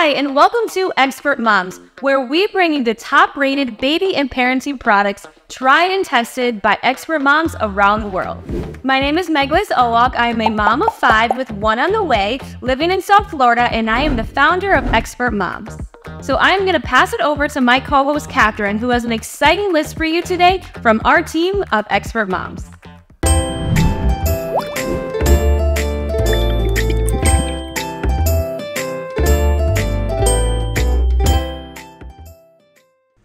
Hi, and welcome to Expert Moms, where we bring you the top-rated baby and parenting products tried and tested by expert moms around the world. My name is Meglis Owock. I am a mom of 5 with one on the way, living in South Florida, and I am the founder of Expert Moms. So I'm going to pass it over to my co-host, Catherine, who has an exciting list for you today from our team of Expert Moms.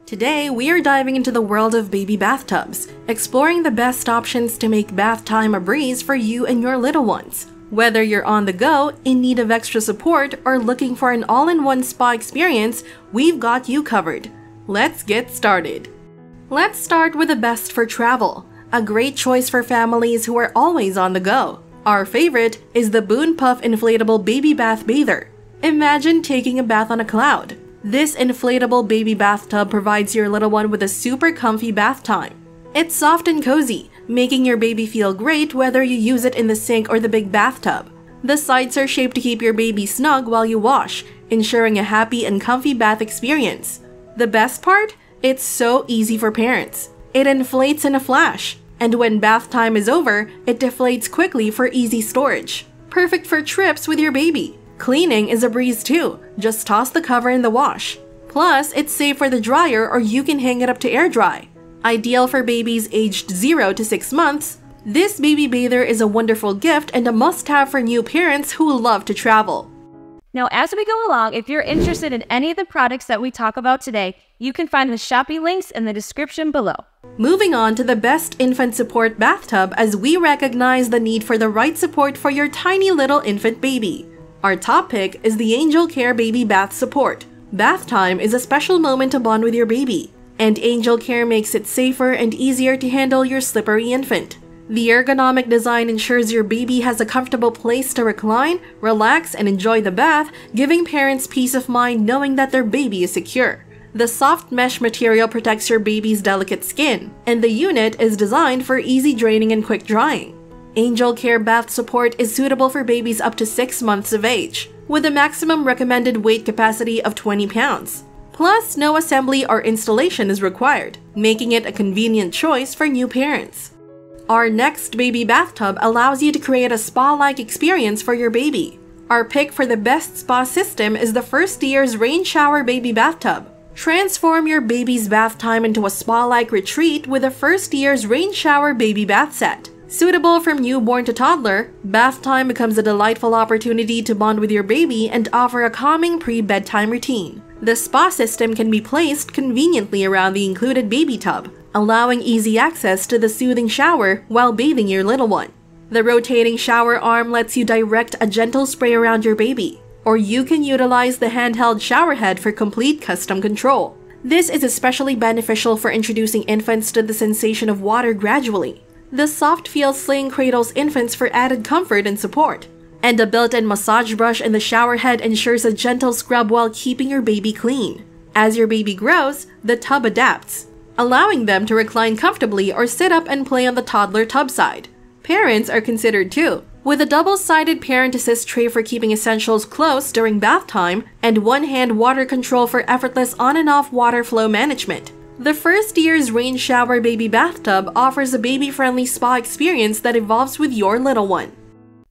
Today, we are diving into the world of baby bathtubs, exploring the best options to make bath time a breeze for you and your little ones. Whether you're on the go, in need of extra support, or looking for an all-in-one spa experience, we've got you covered. Let's get started. Let's start with the best for travel, a great choice for families who are always on the go. Our favorite is the Boon Puff Inflatable Baby Bath Bather. Imagine taking a bath on a cloud. This inflatable baby bathtub provides your little one with a super comfy bath time. It's soft and cozy, making your baby feel great whether you use it in the sink or the big bathtub. The sides are shaped to keep your baby snug while you wash, ensuring a happy and comfy bath experience. The best part? It's so easy for parents. It inflates in a flash, and when bath time is over, it deflates quickly for easy storage. Perfect for trips with your baby. Cleaning is a breeze too, just toss the cover in the wash. Plus, it's safe for the dryer or you can hang it up to air dry. Ideal for babies aged 0 to 6 months, this baby bather is a wonderful gift and a must-have for new parents who love to travel. Now as we go along, if you're interested in any of the products that we talk about today, you can find the Shopee links in the description below. Moving on to the best infant support bathtub, as we recognize the need for the right support for your tiny little infant baby. Our top pick is the Angelcare Baby Bath Support. Bath time is a special moment to bond with your baby, and Angelcare makes it safer and easier to handle your slippery infant. The ergonomic design ensures your baby has a comfortable place to recline, relax, and enjoy the bath, giving parents peace of mind knowing that their baby is secure. The soft mesh material protects your baby's delicate skin, and the unit is designed for easy draining and quick drying. Angelcare Bath Support is suitable for babies up to 6 months of age, with a maximum recommended weight capacity of 20 pounds. Plus, no assembly or installation is required, making it a convenient choice for new parents. Our next baby bathtub allows you to create a spa-like experience for your baby. Our pick for the best spa system is the First Years Rain Shower Baby Bathtub. Transform your baby's bath time into a spa-like retreat with the First Years Rain Shower Baby Bath Set. Suitable from newborn to toddler, bath time becomes a delightful opportunity to bond with your baby and offer a calming pre-bedtime routine. The spa system can be placed conveniently around the included baby tub, allowing easy access to the soothing shower while bathing your little one. The rotating shower arm lets you direct a gentle spray around your baby, or you can utilize the handheld shower head for complete custom control. This is especially beneficial for introducing infants to the sensation of water gradually. The soft feel sling cradles infants for added comfort and support. And a built-in massage brush in the shower head ensures a gentle scrub while keeping your baby clean. As your baby grows, the tub adapts, allowing them to recline comfortably or sit up and play on the toddler tub side. Parents are considered too, with a double-sided parent assist tray for keeping essentials close during bath time and one-hand water control for effortless on and off water flow management. The First Years Rain Shower Baby Bathtub offers a baby-friendly spa experience that evolves with your little one.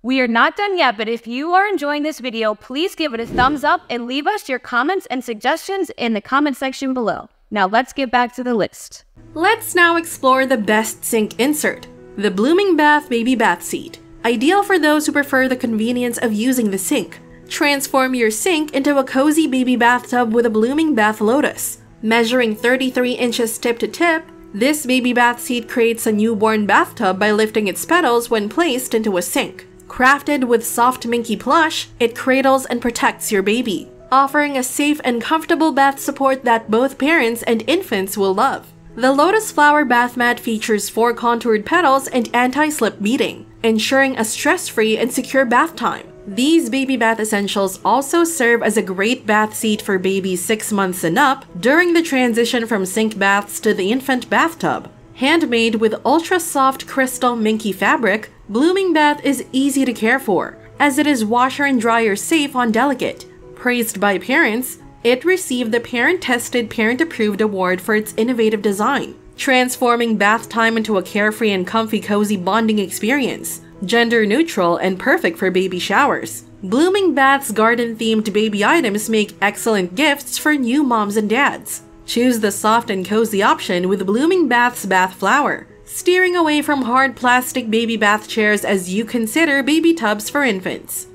We are not done yet, but if you are enjoying this video, please give it a thumbs up and leave us your comments and suggestions in the comment section below. Now let's get back to the list. Let's now explore the best sink insert, the Blooming Bath Baby Bath Seat. Ideal for those who prefer the convenience of using the sink. Transform your sink into a cozy baby bathtub with a Blooming Bath Lotus. Measuring 33 inches tip to tip, this baby bath seat creates a newborn bathtub by lifting its petals when placed into a sink. Crafted with soft minky plush, it cradles and protects your baby, offering a safe and comfortable bath support that both parents and infants will love. The lotus flower bath mat features 4 contoured petals and anti-slip beading, ensuring a stress-free and secure bath time. These baby bath essentials also serve as a great bath seat for babies 6 months and up during the transition from sink baths to the infant bathtub. Handmade with ultra-soft crystal minky fabric, Blooming Bath is easy to care for, as it is washer and dryer safe on delicate, Praised by parents, it received the Parent-Tested, Parent-Approved Award for its innovative design, transforming bath time into a carefree and comfy cozy bonding experience, gender-neutral and perfect for baby showers. Blooming Bath's garden-themed baby items make excellent gifts for new moms and dads. Choose the soft and cozy option with Blooming Bath's bath flower, steering away from hard plastic baby bath chairs as you consider baby tubs for infants.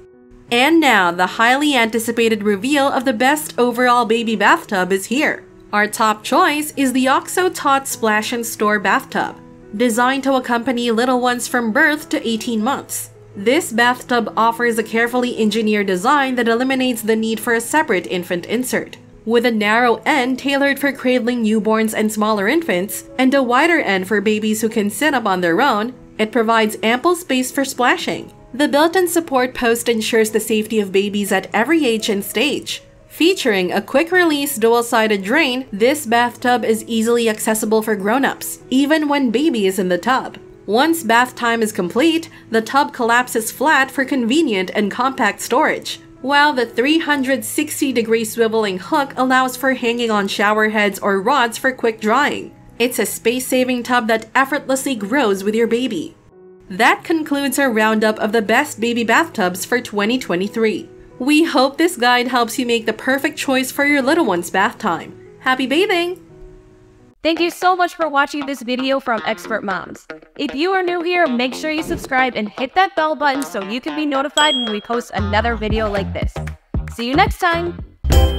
And now, the highly anticipated reveal of the best overall baby bathtub is here. Our top choice is the OXO Tot Splash and Store Bathtub, designed to accompany little ones from birth to 18 months. This bathtub offers a carefully engineered design that eliminates the need for a separate infant insert, with a narrow end tailored for cradling newborns and smaller infants, and a wider end for babies who can sit up on their own. It provides ample space for splashing. The built-in support post ensures the safety of babies at every age and stage. Featuring a quick-release dual-sided drain, this bathtub is easily accessible for grown-ups, even when baby is in the tub. Once bath time is complete, the tub collapses flat for convenient and compact storage, while the 360-degree swiveling hook allows for hanging on shower heads or rods for quick drying. It's a space-saving tub that effortlessly grows with your baby. That concludes our roundup of the best baby bathtubs for 2023. We hope this guide helps you make the perfect choice for your little one's bath time. Happy bathing! Thank you so much for watching this video from Expert Moms. If you are new here, make sure you subscribe and hit that bell button so you can be notified when we post another video like this. See you next time!